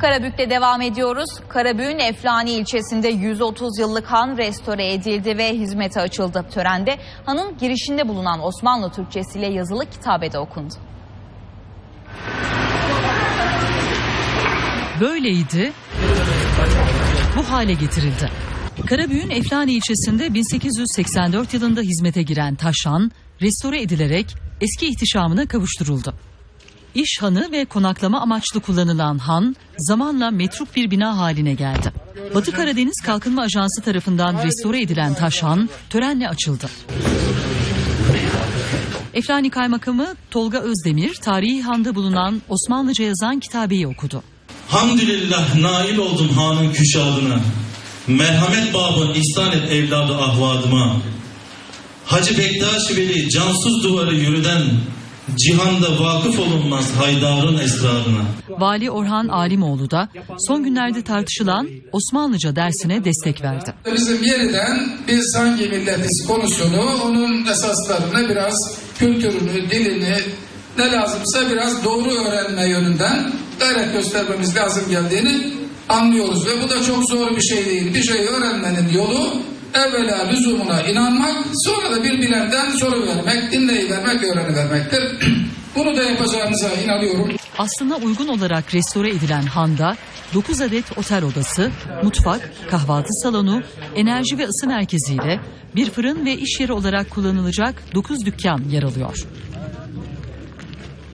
Karabük'te devam ediyoruz. Karabük'ün Eflani ilçesinde 130 yıllık han restore edildi ve hizmete açıldı. Törende hanın girişinde bulunan Osmanlı Türkçesiyle yazılı kitabede okundu. Böyleydi, bu hale getirildi. Karabük'ün Eflani ilçesinde 1884 yılında hizmete giren taşhan, restore edilerek eski ihtişamına kavuşturuldu. İş hanı ve konaklama amaçlı kullanılan han zamanla metruk bir bina haline geldi. Batı Karadeniz Kalkınma Ajansı tarafından restore edilen taşhan törenle açıldı. Eflani Kaymakamı Tolga Özdemir tarihi handa bulunan Osmanlıca yazan kitabeyi okudu. Hamdülillah nail oldum hanın küşadına. Merhamet babı ihsan et evladı ahvadıma. Hacı Bektaşi Veli cansız duvarı yürüden cihanda vakıf olunmaz haydarın esrarına. Vali Orhan Alimoğlu da son günlerde tartışılan Osmanlıca dersine destek verdi. Bizim yeniden biz hangi milletiz konusunu, onun esaslarını, biraz kültürünü, dilini, ne lazımsa biraz doğru öğrenme yönünden gayret göstermemiz lazım geldiğini anlıyoruz. Ve bu da çok zor bir şey değil. Bir şey öğrenmenin yolu evvela lüzumuna inanmak, sonra da bir bilenden soru vermek, dinleyivermek, öğrenivermektir. Bunu da yapacağımıza inanıyorum. Aslına uygun olarak restore edilen handa 9 adet otel odası, mutfak, kahvaltı salonu, enerji ve ısı merkeziyle bir fırın ve iş yeri olarak kullanılacak 9 dükkan yer alıyor.